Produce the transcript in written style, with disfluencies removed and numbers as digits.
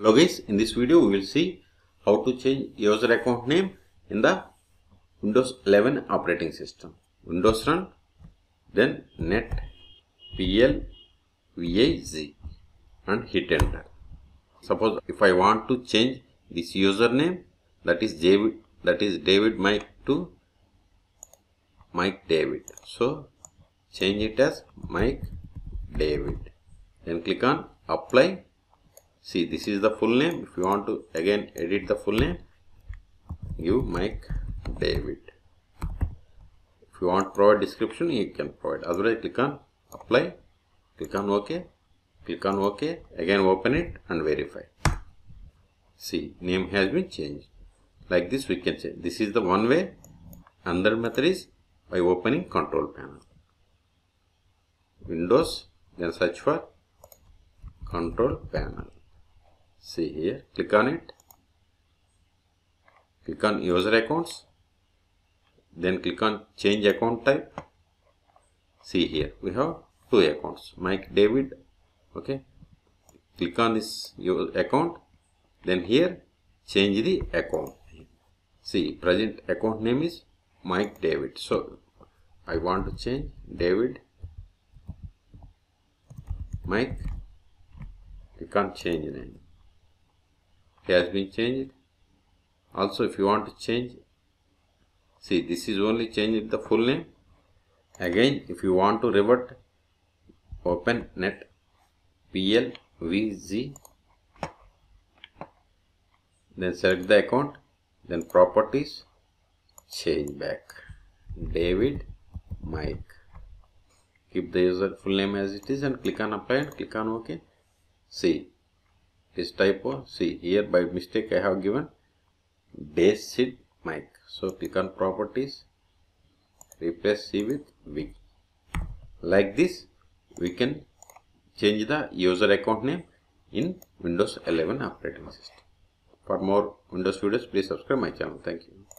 Hello guys, in this video we will see how to change user account name in the Windows 11 operating system. Windows run, then netplwiz and hit enter. Suppose if I want to change this username, that is David Mike to Mike David. So change it as Mike David. Then click on apply. See, this is the full name. If you want to again edit the full name, give Mike David. If you want to provide description, you can provide. Otherwise, click on apply, click on OK, click on OK, again open it and verify. See, name has been changed. Like this, we can change. This is the one way. Another method is by opening Control Panel. Windows, then search for Control Panel. See here, click on it, click on user accounts, then click on change account type. See here, we have two accounts, Mike David. Okay, click on this user account, then here change the account. See, present account name is Mike David, so I want to change David Mike. Click on change name. It has been changed. Also, if you want to change, see, this is only change the full name. Again, if you want to revert, open netplwiz, then select the account, then properties, change back David Mike. Keep the user full name as it is and click on apply and click on OK. See, this typo, see here by mistake I have given David Mike. So click on properties, replace C with V. Like this, we can change the user account name in Windows 11 operating system. For more Windows videos, please subscribe my channel. Thank you.